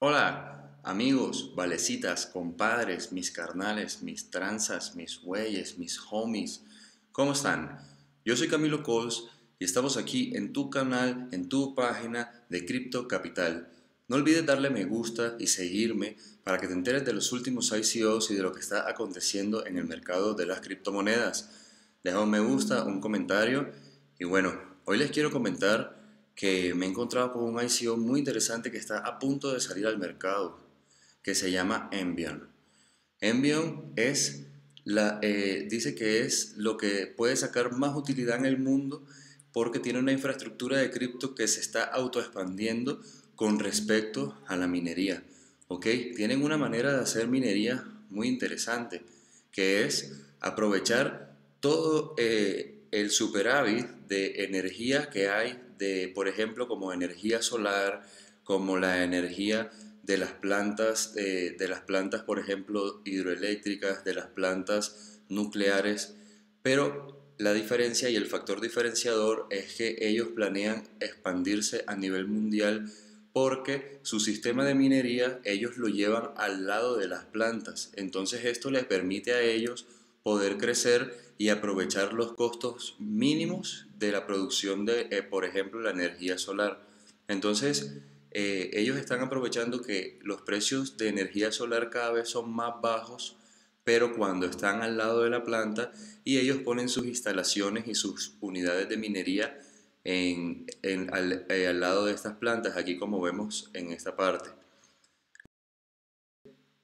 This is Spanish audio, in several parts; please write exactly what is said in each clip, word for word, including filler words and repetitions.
Hola amigos, valecitas, compadres, mis carnales, mis tranzas, mis güeyes, mis homies, ¿cómo están? Yo soy Camilo Cortes y estamos aquí en tu canal, en tu página de Crypto Capital. No olvides darle me gusta y seguirme para que te enteres de los últimos I C Os y de lo que está aconteciendo en el mercado de las criptomonedas. Deja un me gusta, un comentario y bueno, hoy les quiero comentar que me he encontrado con un I C O muy interesante que está a punto de salir al mercado, que se llama Envion. Envion es la, eh, dice que es lo que puede sacar más utilidad en el mundo porque tiene una infraestructura de cripto que se está autoexpandiendo con respecto a la minería. ¿Okay? Tienen una manera de hacer minería muy interesante, que es aprovechar todo eh, el superávit de energía que hay de, por ejemplo, como energía solar, como la energía de las plantas, de, de las plantas, por ejemplo, hidroeléctricas, de las plantas nucleares. Pero la diferencia y el factor diferenciador es que ellos planean expandirse a nivel mundial porque su sistema de minería ellos lo llevan al lado de las plantas. Entonces esto les permite a ellos poder crecer y aprovechar los costos mínimos de la producción de, eh, por ejemplo, la energía solar. Entonces, eh, ellos están aprovechando que los precios de energía solar cada vez son más bajos, pero cuando están al lado de la planta y ellos ponen sus instalaciones y sus unidades de minería en, en, al, eh, al lado de estas plantas, aquí como vemos en esta parte.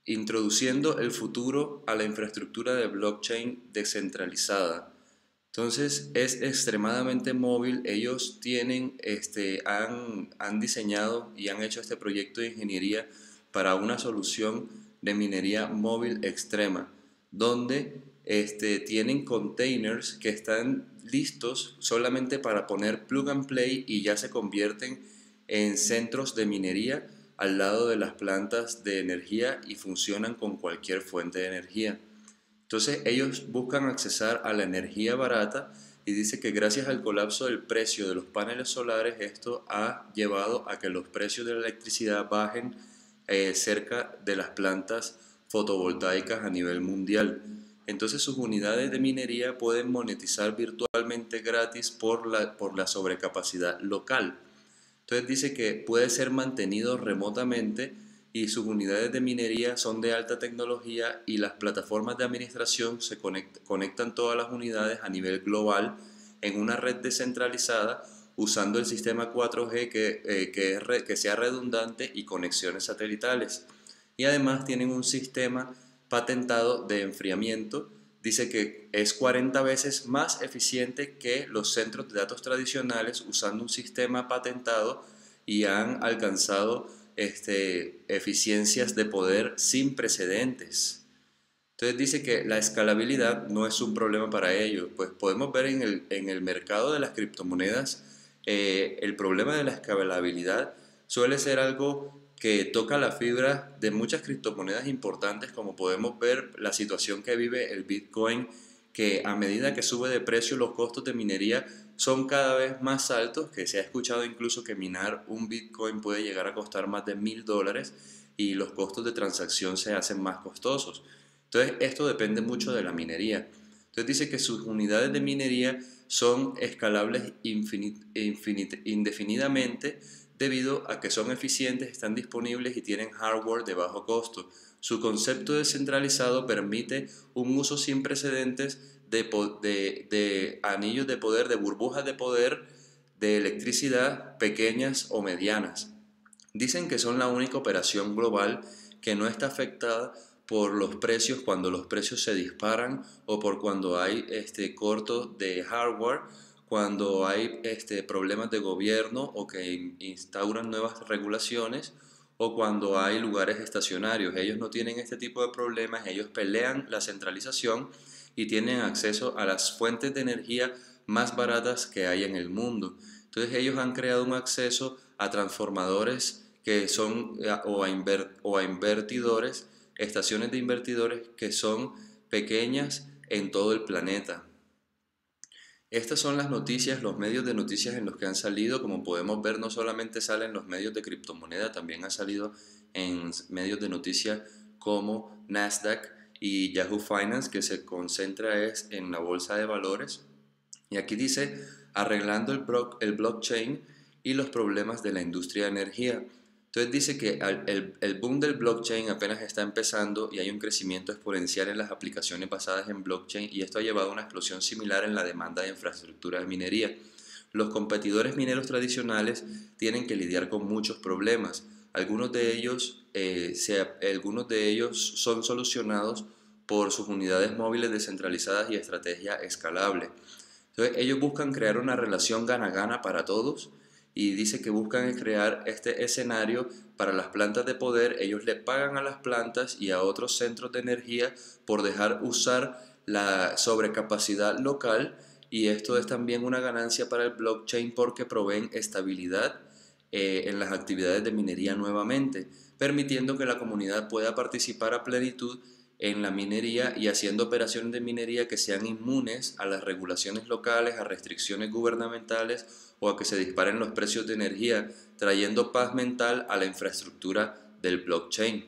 Introduciendo el futuro a la infraestructura de blockchain descentralizada. Entonces es extremadamente móvil. Ellos tienen, este, han, han diseñado y han hecho este proyecto de ingeniería para una solución de minería móvil extrema, donde este, tienen containers que están listos solamente para poner plug and play y ya se convierten en centros de minería al lado de las plantas de energía y funcionan con cualquier fuente de energía. Entonces ellos buscan accesar a la energía barata y dice que gracias al colapso del precio de los paneles solares esto ha llevado a que los precios de la electricidad bajen eh, cerca de las plantas fotovoltaicas a nivel mundial. Entonces sus unidades de minería pueden monetizar virtualmente gratis por la, por la sobrecapacidad local. Entonces dice que puede ser mantenido remotamente y sus unidades de minería son de alta tecnología y las plataformas de administración se conect- conectan todas las unidades a nivel global en una red descentralizada usando el sistema cuatro G que, eh, que, re- que sea redundante y conexiones satelitales. Y además tienen un sistema patentado de enfriamiento. Dice que es cuarenta veces más eficiente que los centros de datos tradicionales usando un sistema patentado y han alcanzado este, eficiencias de poder sin precedentes. Entonces dice que la escalabilidad no es un problema para ellos, pues podemos ver en el, en el mercado de las criptomonedas eh, el problema de la escalabilidad suele ser algo que toca la fibra de muchas criptomonedas importantes, como podemos ver la situación que vive el bitcoin, que a medida que sube de precio los costos de minería son cada vez más altos, que se ha escuchado incluso que minar un bitcoin puede llegar a costar más de mil dólares y los costos de transacción se hacen más costosos. Entonces esto depende mucho de la minería. Entonces dice que sus unidades de minería son escalables infinit- infinit- indefinidamente debido a que son eficientes, están disponibles y tienen hardware de bajo costo. Su concepto descentralizado permite un uso sin precedentes de, de, de anillos de poder, de burbujas de poder, de electricidad pequeñas o medianas. Dicen que son la única operación global que no está afectada por los precios cuando los precios se disparan o por cuando hay este corto de hardware, cuando hay este, problemas de gobierno o que instauran nuevas regulaciones o cuando hay lugares estacionarios. Ellos no tienen este tipo de problemas, ellos pelean la centralización y tienen acceso a las fuentes de energía más baratas que hay en el mundo. Entonces ellos han creado un acceso a transformadores que son, o a, invert, o a invertidores, estaciones de invertidores que son pequeñas en todo el planeta. Estas son las noticias, los medios de noticias en los que han salido. Como podemos ver, no solamente salen los medios de criptomoneda, también ha salido en medios de noticias como Nasdaq y Yahoo Finance, que se concentra es en la bolsa de valores. Y aquí dice, arreglando el, blo el blockchain y los problemas de la industria de energía. Entonces dice que el, el boom del blockchain apenas está empezando y hay un crecimiento exponencial en las aplicaciones basadas en blockchain, y esto ha llevado a una explosión similar en la demanda de infraestructura de minería. Los competidores mineros tradicionales tienen que lidiar con muchos problemas. Algunos de ellos, eh, se, algunos de ellos son solucionados por sus unidades móviles descentralizadas y estrategia escalable. Entonces ellos buscan crear una relación gana-gana para todos. Y dice que buscan crear este escenario para las plantas de poder. Ellos le pagan a las plantas y a otros centros de energía por dejar usar la sobrecapacidad local, y esto es también una ganancia para el blockchain porque proveen estabilidad eh, en las actividades de minería nuevamente, permitiendo que la comunidad pueda participar a plenitud en la minería y haciendo operaciones de minería que sean inmunes a las regulaciones locales, a restricciones gubernamentales o a que se disparen los precios de energía, trayendo paz mental a la infraestructura del blockchain.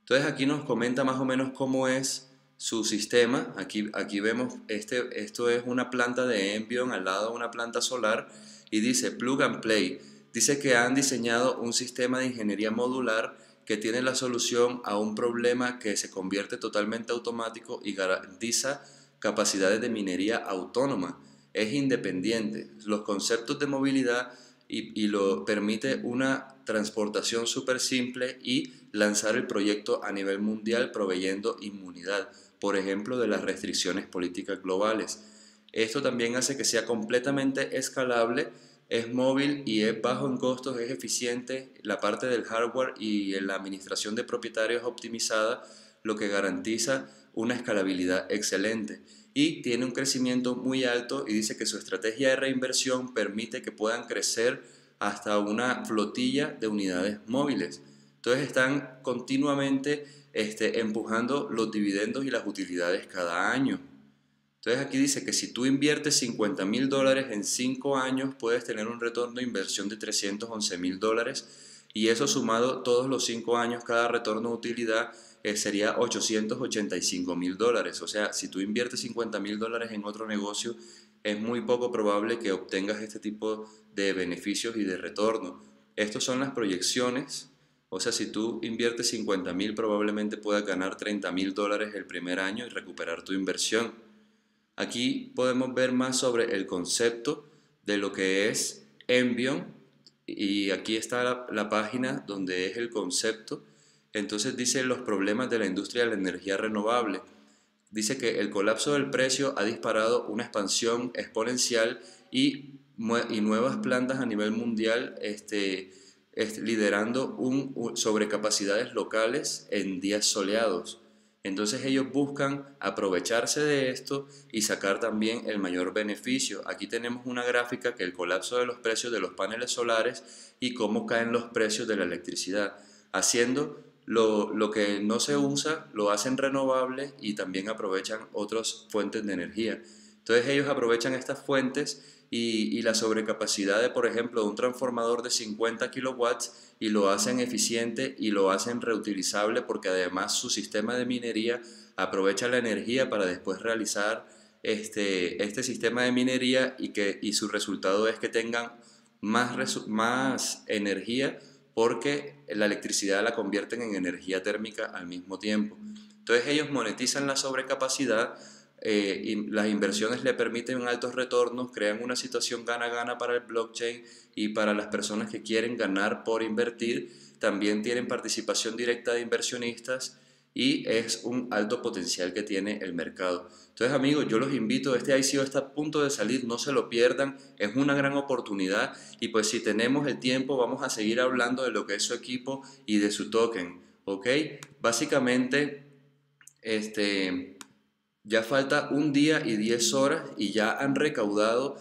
Entonces aquí nos comenta más o menos cómo es su sistema. Aquí, aquí vemos, este, esto es una planta de Envion al lado de una planta solar, y dice plug and play. Dice que han diseñado un sistema de ingeniería modular que tiene la solución a un problema que se convierte totalmente automático y garantiza capacidades de minería autónoma. Es independiente. Los conceptos de movilidad y, y lo permite una transportación súper simple y lanzar el proyecto a nivel mundial proveyendo inmunidad, por ejemplo, de las restricciones políticas globales. Esto también hace que sea completamente escalable. Es móvil y es bajo en costos, es eficiente, la parte del hardware y la administración de propietarios optimizada, lo que garantiza una escalabilidad excelente. Y tiene un crecimiento muy alto, y dice que su estrategia de reinversión permite que puedan crecer hasta una flotilla de unidades móviles. Entonces están continuamente este, empujando los dividendos y las utilidades cada año. Entonces aquí dice que si tú inviertes cincuenta mil dólares en cinco años puedes tener un retorno de inversión de trescientos once mil dólares, y eso sumado todos los cinco años cada retorno de utilidad eh, sería ochocientos ochenta y cinco mil dólares. O sea, si tú inviertes cincuenta mil dólares en otro negocio es muy poco probable que obtengas este tipo de beneficios y de retorno. Estas son las proyecciones. O sea, si tú inviertes cincuenta mil probablemente puedas ganar treinta mil dólares el primer año y recuperar tu inversión. Aquí podemos ver más sobre el concepto de lo que es Envion, y aquí está la, la página donde es el concepto. Entonces dice los problemas de la industria de la energía renovable. Dice que el colapso del precio ha disparado una expansión exponencial y, y nuevas plantas a nivel mundial, este, este, liderando un, un, sobrecapacidades locales en días soleados. Entonces ellos buscan aprovecharse de esto y sacar también el mayor beneficio. Aquí tenemos una gráfica que el colapso de los precios de los paneles solares y cómo caen los precios de la electricidad. Haciendo lo, lo que no se usa, lo hacen renovable y también aprovechan otras fuentes de energía. Entonces ellos aprovechan estas fuentes y, y la sobrecapacidad de, por ejemplo, de un transformador de cincuenta kilowatts, y lo hacen eficiente y lo hacen reutilizable, porque además su sistema de minería aprovecha la energía para después realizar este, este sistema de minería, y, que, y su resultado es que tengan más, más energía porque la electricidad la convierten en energía térmica al mismo tiempo. Entonces ellos monetizan la sobrecapacidad. Eh, y las inversiones le permiten altos retornos, crean una situación gana-gana para el blockchain y para las personas que quieren ganar por invertir. También tienen participación directa de inversionistas y es un alto potencial que tiene el mercado. Entonces, amigos, yo los invito, este I C O está a punto de salir, no se lo pierdan, es una gran oportunidad, y pues si tenemos el tiempo vamos a seguir hablando de lo que es su equipo y de su token, ¿ok? Básicamente, este... ya falta un día y diez horas y ya han recaudado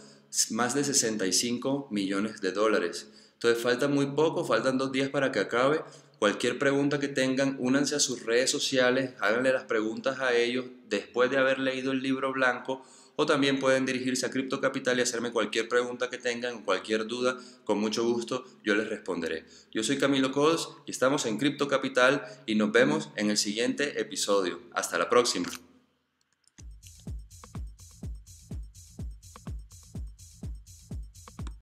más de sesenta y cinco millones de dólares. Entonces falta muy poco, faltan dos días para que acabe. Cualquier pregunta que tengan, únanse a sus redes sociales, háganle las preguntas a ellos después de haber leído el libro blanco, o también pueden dirigirse a Crypto Capital y hacerme cualquier pregunta que tengan, cualquier duda, con mucho gusto yo les responderé. Yo soy Camilo Cortes y estamos en Crypto Capital y nos vemos en el siguiente episodio. Hasta la próxima.